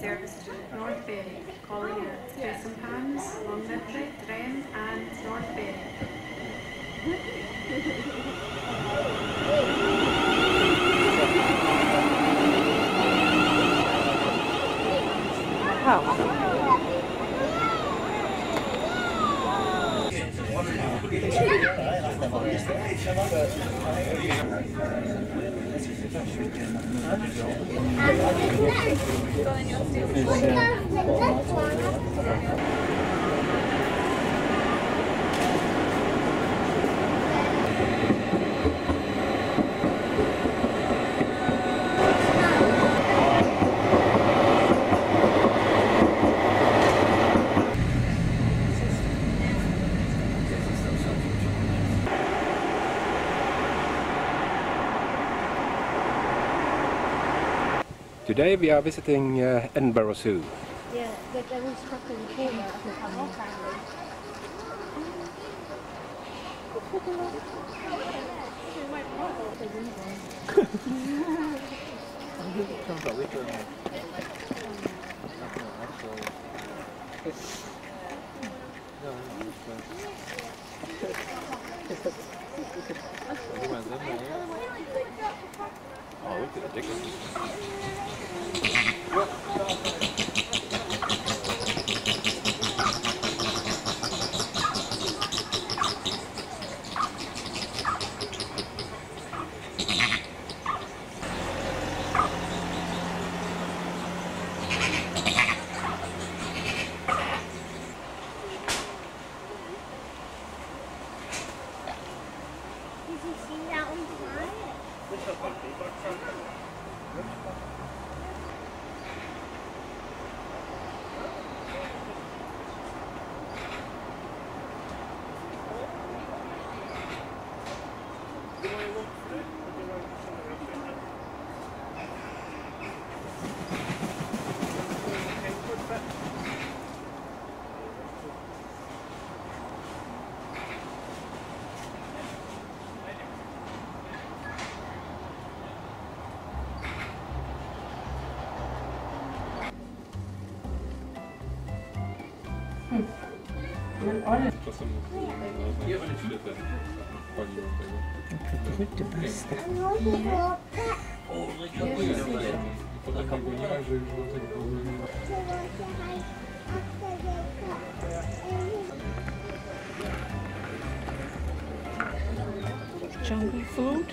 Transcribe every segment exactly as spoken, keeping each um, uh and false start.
serves North Berry, Collier, Tressenpans, Longniddry, Dren and North Berry. Today we are visiting uh, Edinburgh Zoo. Yeah, but I was fucking cool. Oh, look at the dickens. Jungle food.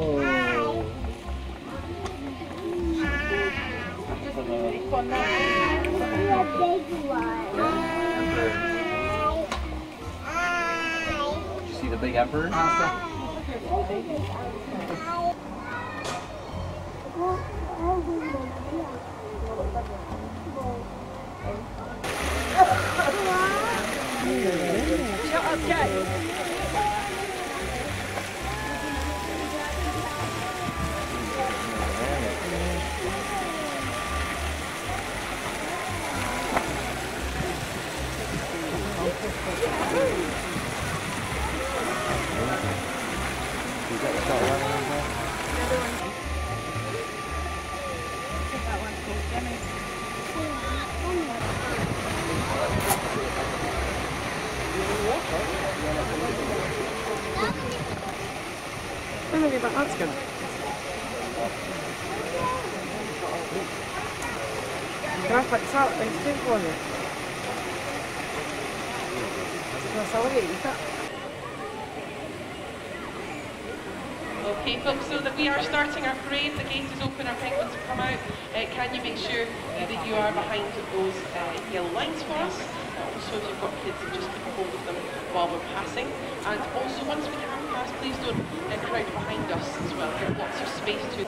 Whoa. Just pick one now. A big one. Did you see the big emperor? Okay. That's good. Graphics out, things do for you. That's all it is. Okay folks, so that we are starting our parade, the gate is open, our penguins have come out. Uh, can you make sure uh, that you are behind those uh, yellow lines for us? Also if you've got kids, just keep hold of them while we're passing. And also once we have passed, please don't uh, crowd behind us as well. There's lots of space to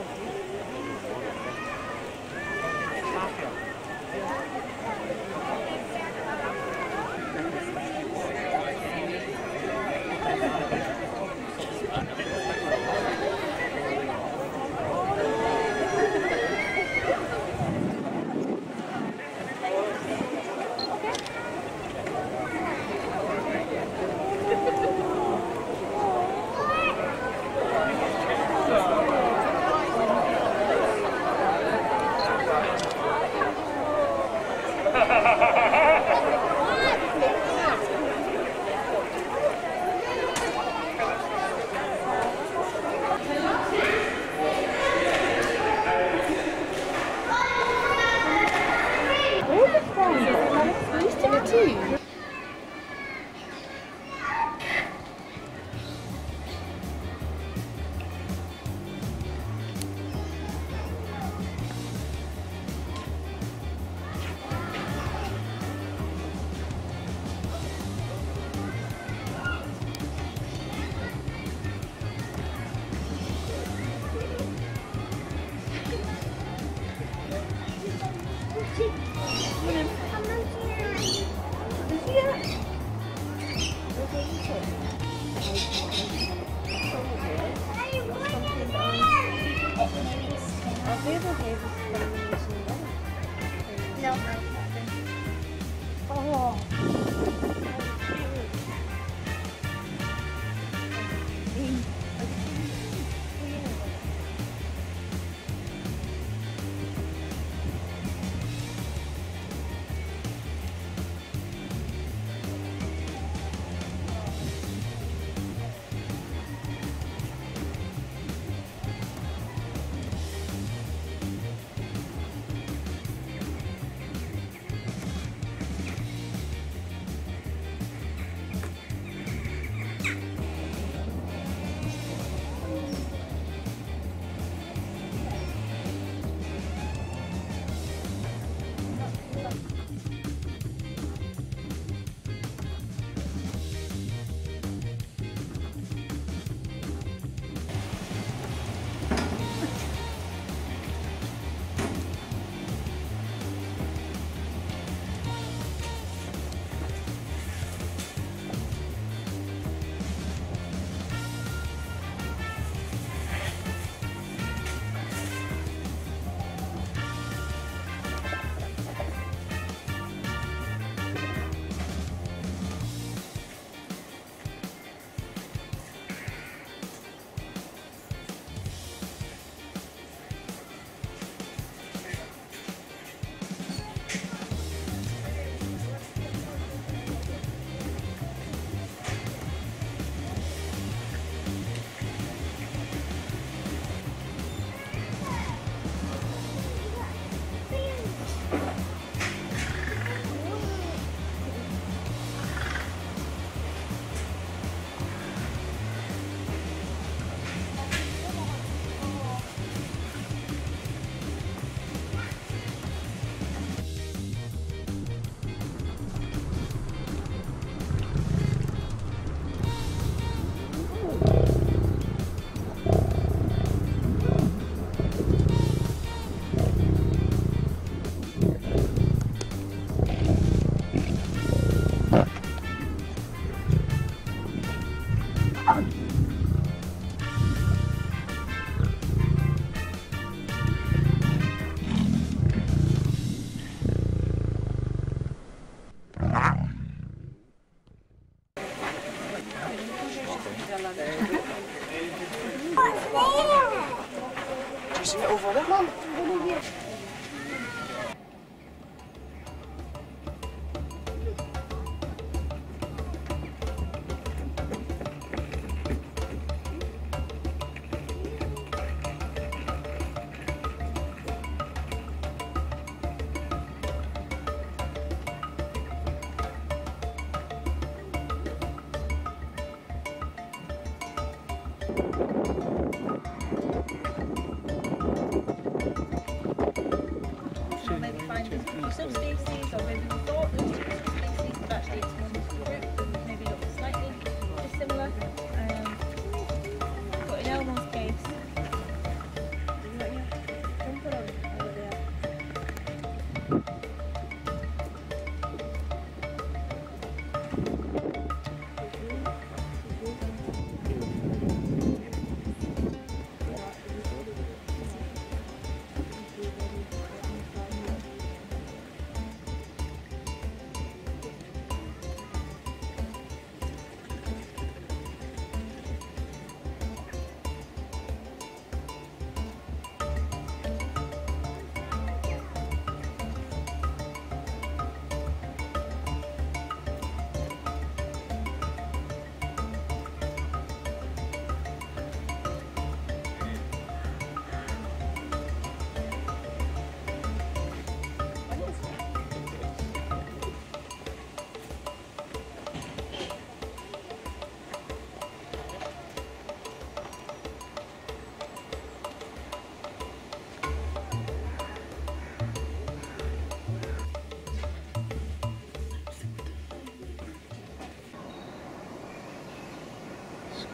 daar zijn we overal, man.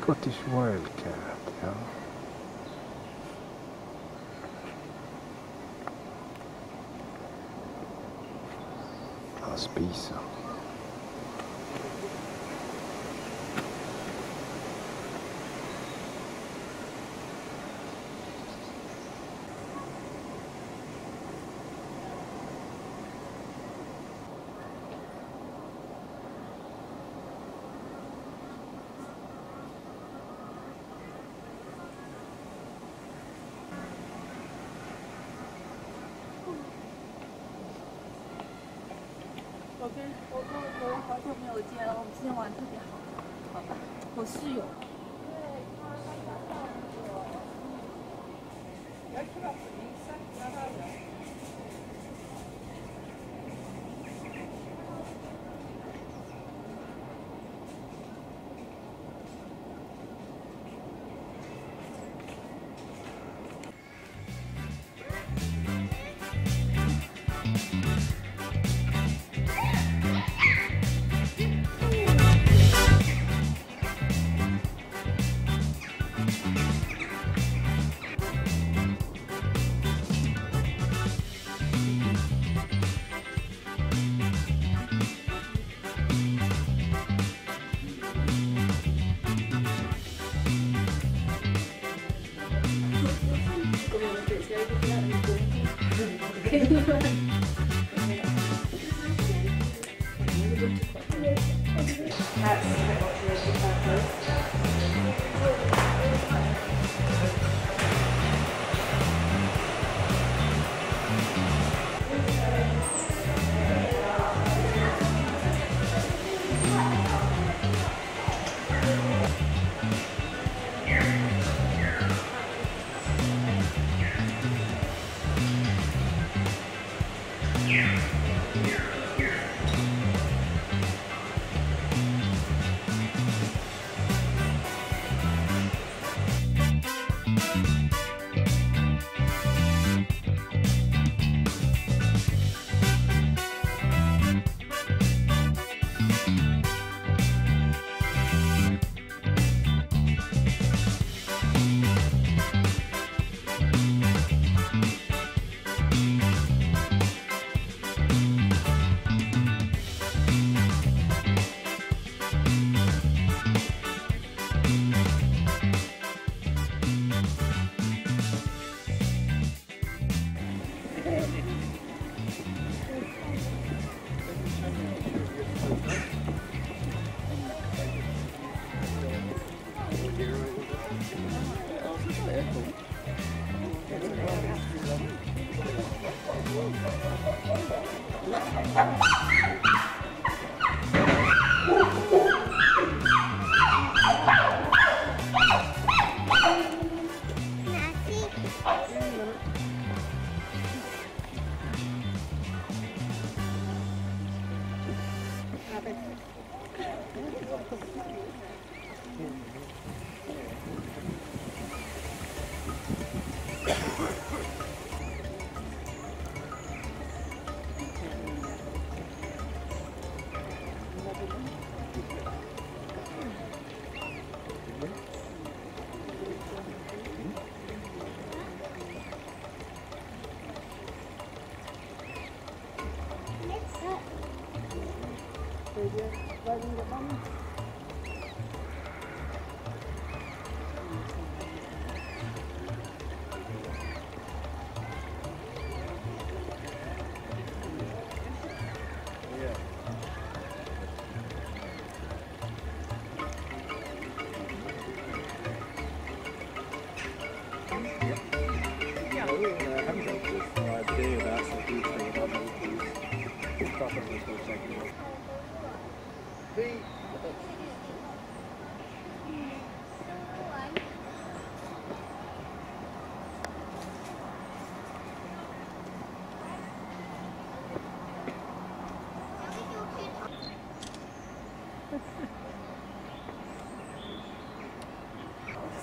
Scottish wildcat, yeah. That's Bisa.我跟我好久没有见了，我们今天玩特别好，好吧？我室友。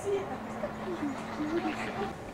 See it.